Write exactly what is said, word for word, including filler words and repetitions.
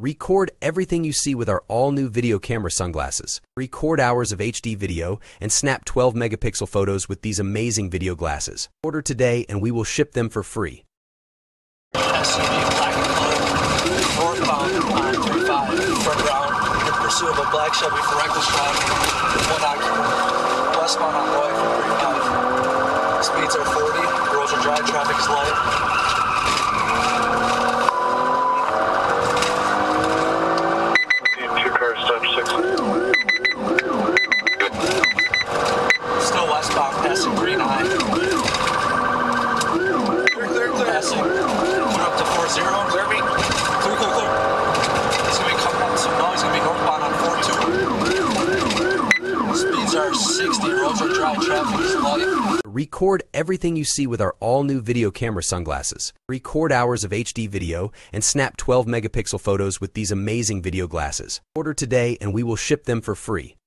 Record everything you see with our all-new video camera sunglasses. Record hours of H D video and snap twelve megapixel photos with these amazing video glasses. Order today and we will ship them for free. Speeds are forty, roads are dry, traffic is light. Record everything you see with our all-new video camera sunglasses. Record hours of H D video and snap twelve megapixel photos with these amazing video glasses. Order today and we will ship them for free.